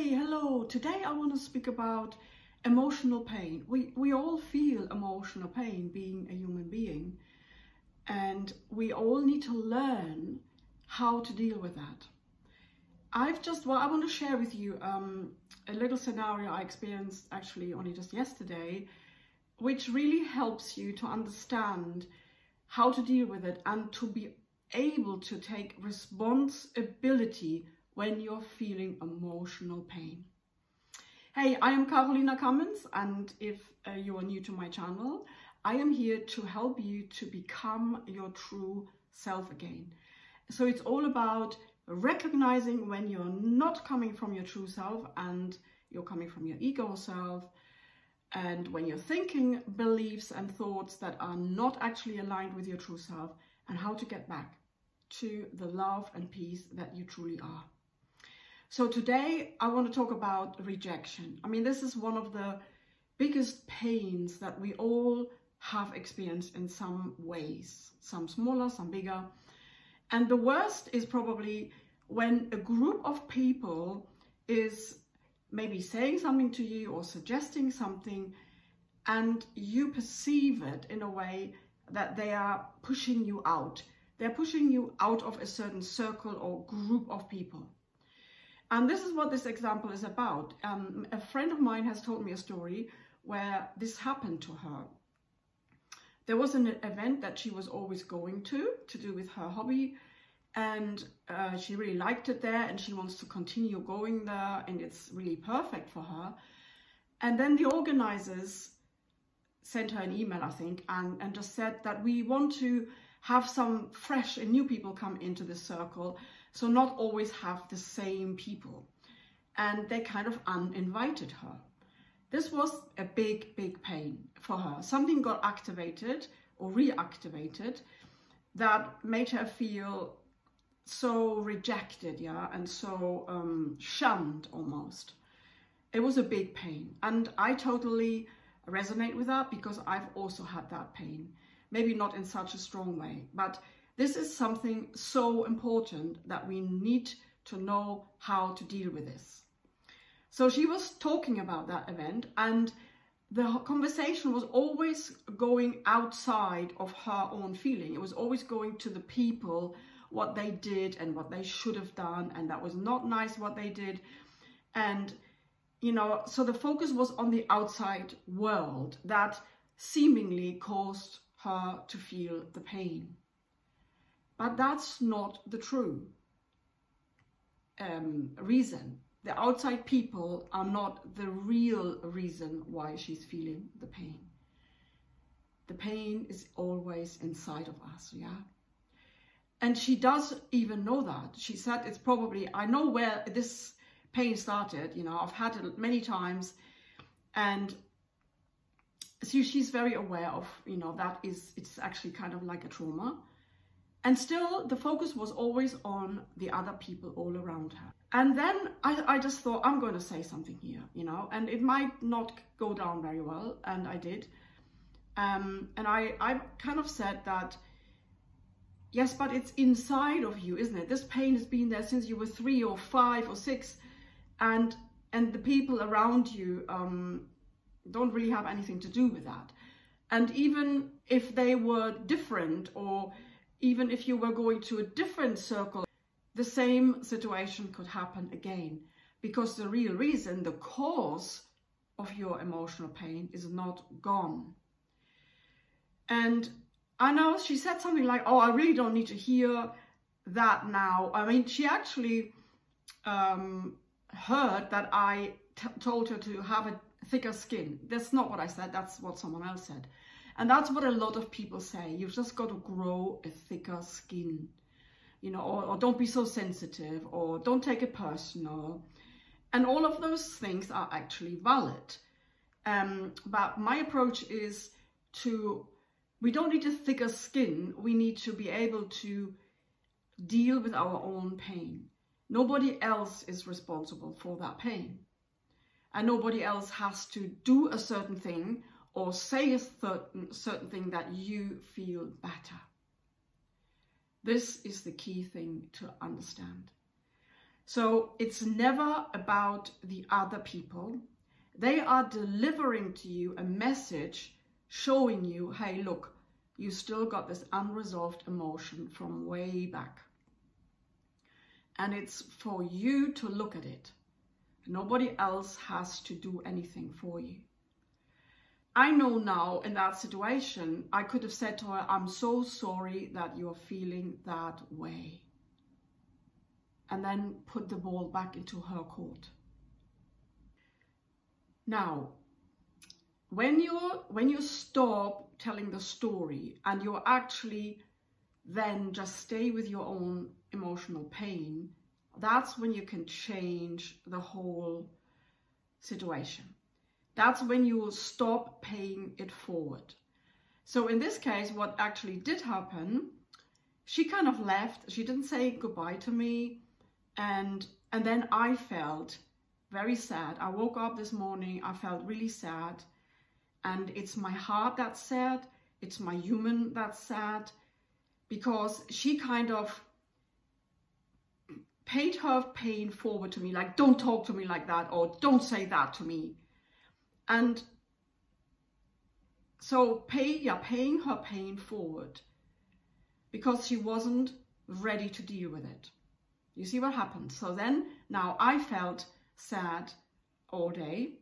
Hey, hello. Today I want to speak about emotional pain. We all feel emotional pain being a human being, and we all need to learn how to deal with that. I want to share with you a little scenario I experienced actually only just yesterday, which really helps you to understand how to deal with it and to be able to take responsibility when you're feeling emotional pain. Hey, I am Carolina Cummins, and if you are new to my channel, I am here to help you to become your true self again. So it's all about recognizing when you're not coming from your true self and you're coming from your ego self, and when you're thinking beliefs and thoughts that are not actually aligned with your true self, and how to get back to the love and peace that you truly are. So today I want to talk about rejection. I mean, this is one of the biggest pains that we all have experienced in some ways, some smaller, some bigger. And the worst is probably when a group of people is maybe saying something to you or suggesting something, and you perceive it in a way that they are pushing you out. They're pushing you out of a certain circle or group of people. And this is what this example is about. A friend of mine has told me a story where this happened to her. There was an event that she was always going to do with her hobby, and she really liked it there, and she wants to continue going there, and it's really perfect for her. And then the organizers sent her an email, I think, and just said that we want to have some fresh and new people come into the circle, so not always have the same people. And they kind of uninvited her. This was a big, big pain for her. Something got activated or reactivated that made her feel so rejected, yeah, and so shunned almost. It was a big pain, and I totally resonate with that because I've also had that pain. Maybe not in such a strong way, but this is something so important that we need to know how to deal with this. So she was talking about that event, and the conversation was always going outside of her own feeling. It was always going to the people, what they did and what they should have done, and that was not nice what they did. And, you know, so the focus was on the outside world that seemingly caused her to feel the pain. But that's not the true reason. The outside people are not the real reason why she's feeling the pain. The pain is always inside of us, yeah? And she does even know that. She said it's probably, I know where this pain started, you know, I've had it many times. And so she's very aware of, you know, that is, it's actually kind of like a trauma. And still the focus was always on the other people all around her. And then I just thought, I'm going to say something here, you know, and it might not go down very well. And I did. And I kind of said that, yes, but it's inside of you, isn't it? This pain has been there since you were 3 or 5 or 6, and the people around you don't really have anything to do with that. And even if they were different, or even if you were going to a different circle, the same situation could happen again, because the real reason, the cause of your emotional pain is not gone. And I know she said something like, oh, I really don't need to hear that now. I mean, she actually heard that I told her to have a thicker skin. That's not what I said. That's what someone else said. And that's what a lot of people say. You've just got to grow a thicker skin, you know, or don't be so sensitive, or don't take it personal. And all of those things are actually valid. But my approach is to... we don't need a thicker skin. We need to be able to deal with our own pain. Nobody else is responsible for that pain. And nobody else has to do a certain thing or say a certain thing that you feel better. This is the key thing to understand. So it's never about the other people. They are delivering to you a message showing you, hey, look, you still got this unresolved emotion from way back. And it's for you to look at it. Nobody else has to do anything for you. I know now in that situation, I could have said to her, I'm so sorry that you're feeling that way. And then put the ball back into her court. Now, when you stop telling the story and you're actually then just stay with your own emotional pain, that's when you can change the whole situation. That's when you will stop paying it forward. So in this case, what actually did happen, she kind of left. She didn't say goodbye to me. And then I felt very sad. I woke up this morning, I felt really sad. And it's my heart that's sad. It's my human that's sad. Because she kind of paid her pain forward to me, like, don't talk to me like that, or don't say that to me. And so paying her pain forward because she wasn't ready to deal with it. You see what happened? So then now I felt sad all day.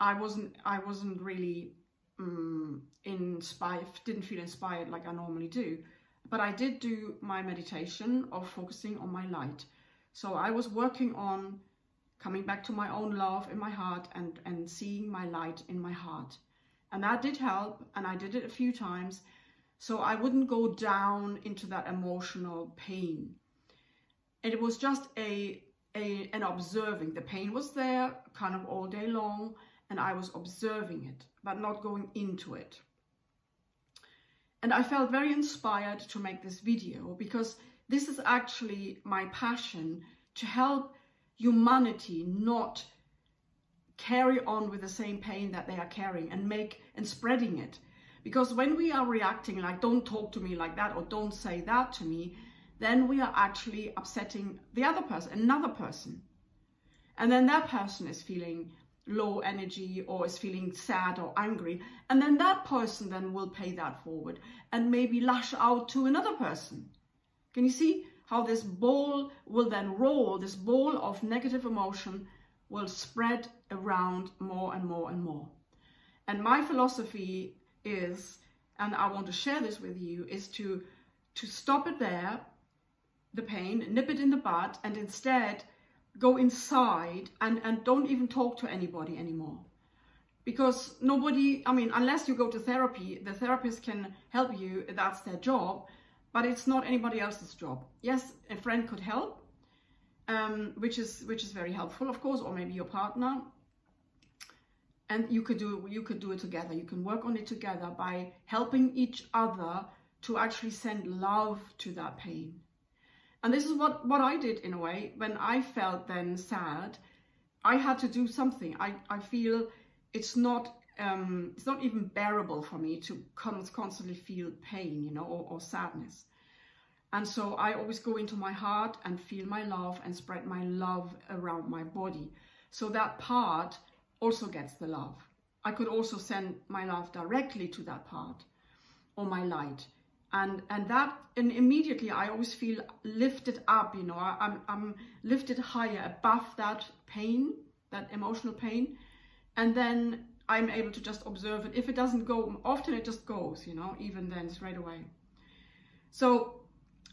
I wasn't really inspired, didn't feel inspired like I normally do. But I did do my meditation of focusing on my light. So I was working on coming back to my own love in my heart and seeing my light in my heart. And that did help, and I did it a few times. So I wouldn't go down into that emotional pain. And it was just an observing. The pain was there kind of all day long, and I was observing it, but not going into it. And I felt very inspired to make this video because this is actually my passion, to help humanity not carry on with the same pain that they are carrying and spreading it. Because when we are reacting like, don't talk to me like that, or don't say that to me, then we are actually upsetting the other person, another person. And then that person is feeling low energy or is feeling sad or angry, and then that person then will pay that forward and maybe lash out to another person. Can you see how this ball will then roll? This ball of negative emotion will spread around more and more and more. And my philosophy is, and I want to share this with you, is to stop it there, the pain, nip it in the bud, and instead go inside and don't even talk to anybody anymore. Because nobody, I mean, unless you go to therapy, the therapist can help you, that's their job, but it's not anybody else's job. Yes, a friend could help, which is very helpful, of course, or maybe your partner. And you could do it together. You can work on it together by helping each other to actually send love to that pain. And this is what I did in a way. When I felt then sad, I had to do something. I feel it's not even bearable for me to constantly feel pain, you know, or sadness. And so I always go into my heart and feel my love and spread my love around my body. So that part also gets the love. I could also send my love directly to that part or my light. And immediately I always feel lifted up, you know, I'm lifted higher above that pain, that emotional pain. And then I'm able to just observe it. If it doesn't go, often it just goes, you know, even then straight away. So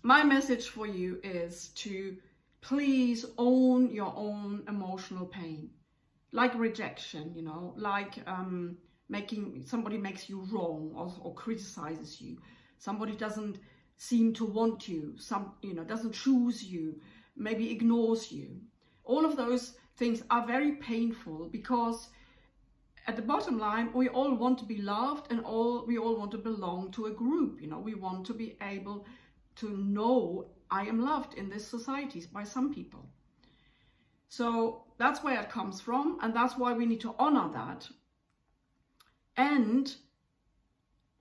my message for you is to please own your own emotional pain, like rejection, you know, like somebody makes you wrong or criticizes you. Somebody doesn't seem to want you, doesn't choose you, maybe ignores you. All of those things are very painful because at the bottom line, we all want to be loved and we all want to belong to a group. You know, we want to be able to know I am loved in this society by some people. So that's where it comes from, and that's why we need to honor that. And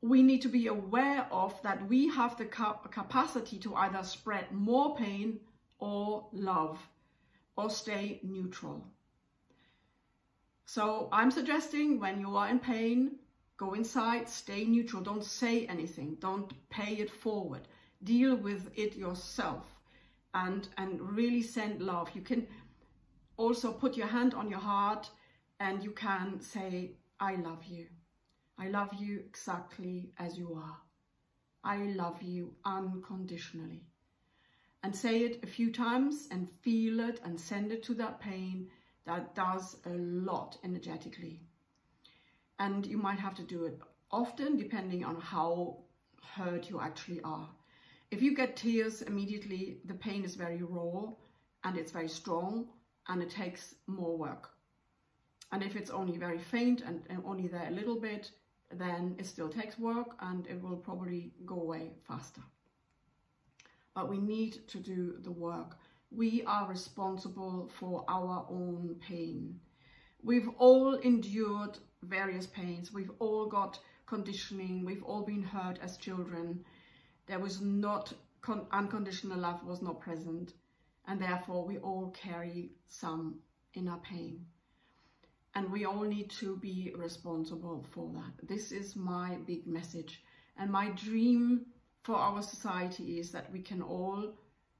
we need to be aware of that we have the capacity to either spread more pain or love. or stay neutral. So I'm suggesting when you are in pain, go inside, stay neutral, don't say anything, don't pay it forward, deal with it yourself and really send love. You can also put your hand on your heart and you can say, I love you. I love you exactly as you are. I love you unconditionally. And say it a few times and feel it and send it to that pain. That does a lot energetically. And you might have to do it often depending on how hurt you actually are. If you get tears immediately, the pain is very raw and it's very strong and it takes more work. And if it's only very faint and only there a little bit, then it still takes work and it will probably go away faster. But we need to do the work. We are responsible for our own pain. We've all endured various pains. We've all got conditioning. We've all been hurt as children. There was not unconditional love was not present. And therefore we all carry some inner pain. And we all need to be responsible for that. This is my big message. And my dream for our society is that we can all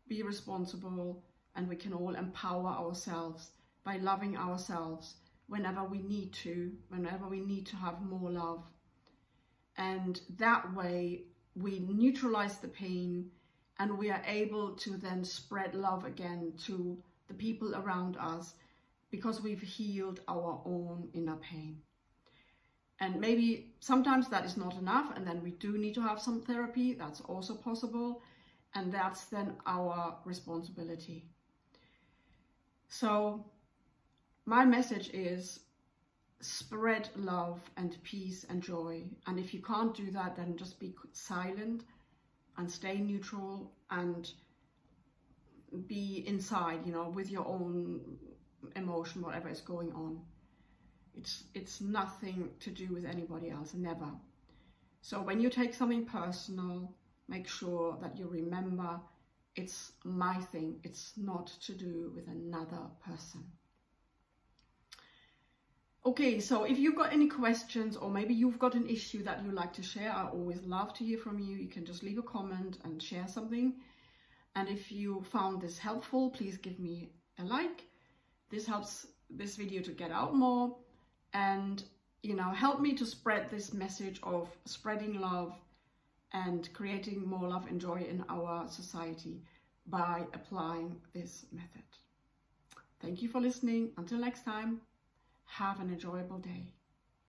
be responsible and we can all empower ourselves by loving ourselves whenever we need to have more love. And that way we neutralize the pain and we are able to then spread love again to the people around us because we've healed our own inner pain. And maybe sometimes that is not enough and then we do need to have some therapy, that's also possible. And that's then our responsibility. So my message is spread love and peace and joy. And if you can't do that, then just be silent and stay neutral and be inside, you know, with your own emotion, whatever is going on. It's nothing to do with anybody else, never. So when you take something personal, make sure that you remember it's my thing. It's not to do with another person. Okay, so if you've got any questions or maybe you've got an issue that you'd like to share, I always love to hear from you. You can just leave a comment and share something. And if you found this helpful, please give me a like. This helps this video to get out more and, you know, help me to spread this message of spreading love and creating more love and joy in our society by applying this method. Thank you for listening. Until next time, have an enjoyable day.